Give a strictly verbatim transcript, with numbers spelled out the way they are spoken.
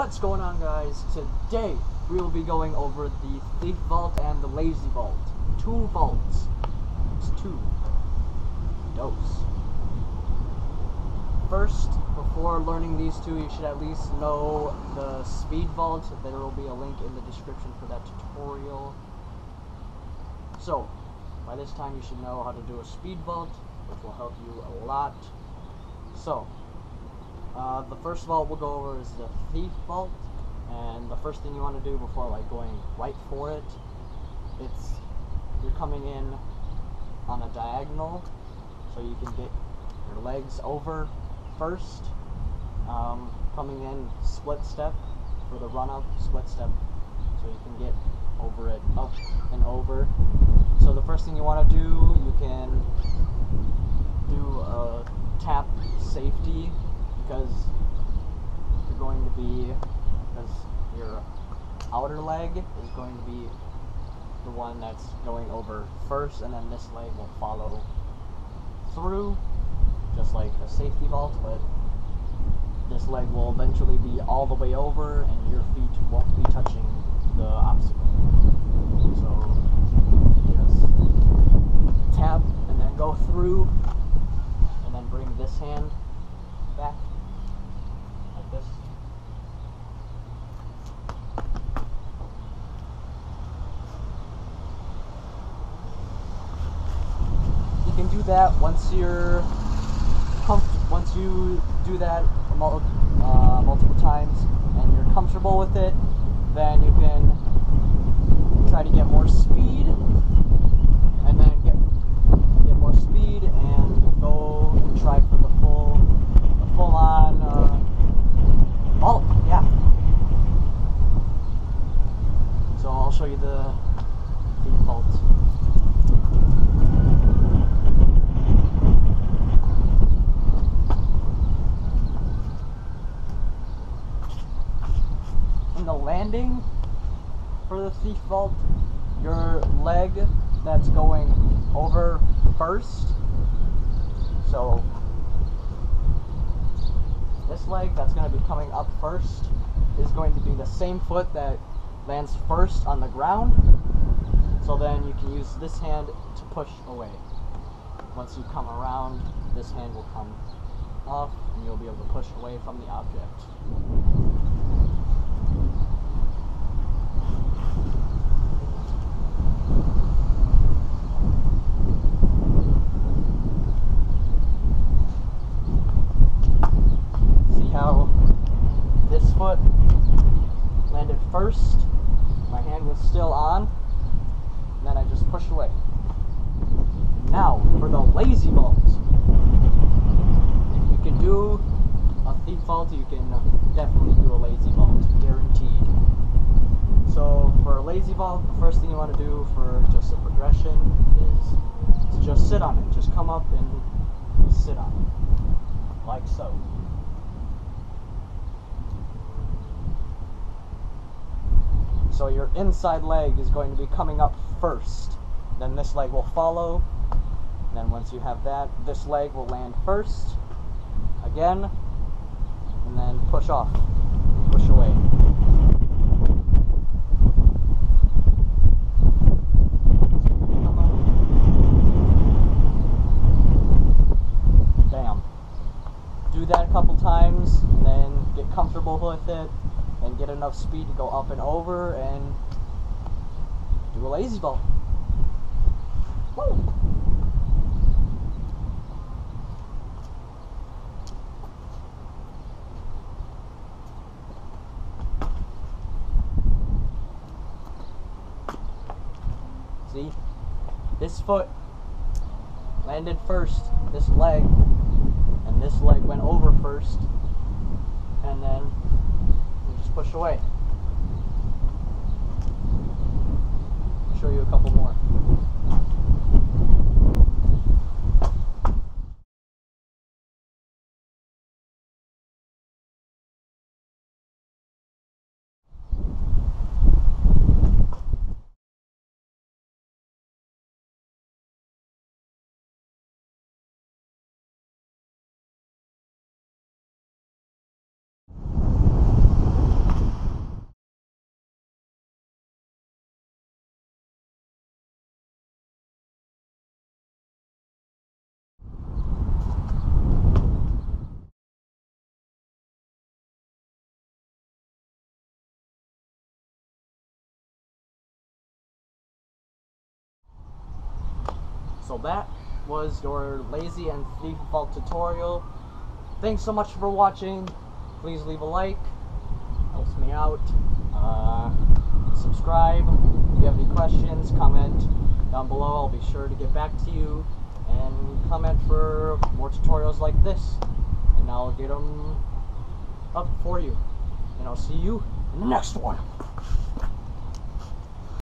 What's going on, guys? Today we will be going over the thick vault and the lazy vault. Two vaults. It's two. Dose. First, before learning these two, you should at least know the speed vault. There will be a link in the description for that tutorial. So, by this time you should know how to do a speed vault, which will help you a lot. So, Uh, the first vault we'll go over is the thief vault, and the first thing you want to do before like going right for it, it's you're coming in on a diagonal, so you can get your legs over first, um, coming in split step for the run up, split step, so you can get over it up and over. So the first thing you want to do, you can do a tap safety, because you're going to be, because your outer leg is going to be the one that's going over first, and then this leg will follow through, just like a safety vault, but this leg will eventually be all the way over, and your feet won't be touching the obstacle. So, just tap, and then go through, and then bring this hand back. This. You can do that once you're comf- once you do that mul uh, multiple times and you're comfortable with it, then you can try to get more speed and then get get more speed and go and try for the full the full on uh, Oh, yeah. So I'll show you the default. In the landing for the thief vault, your leg that's going over first, so this leg that's going to be coming up first is going to be the same foot that lands first on the ground. So then you can use this hand to push away. Once you come around, this hand will come up and you'll be able to push away from the object. First, my hand was still on, and then I just pushed away. Now, for the lazy vault. If you can do a thief vault, you can definitely do a lazy vault, guaranteed. So, for a lazy vault, the first thing you want to do for just a progression is to just sit on it. Just come up and sit on it, like so. So your inside leg is going to be coming up first, then this leg will follow, and then once you have that, this leg will land first, again, and then push off, push away. Bam. Do that a couple times, and then get comfortable with it, and get enough speed to go up and over and do a lazy vault. Woo. See? This foot landed first, this leg, and this leg went over first, and then push away. I'll show you a couple more. So that was your lazy and free fall tutorial. Thanks so much for watching. Please leave a like. Helps me out. Uh, subscribe. If you have any questions, comment down below. I'll be sure to get back to you. And comment for more tutorials like this. And I'll get them up for you. And I'll see you in the next one.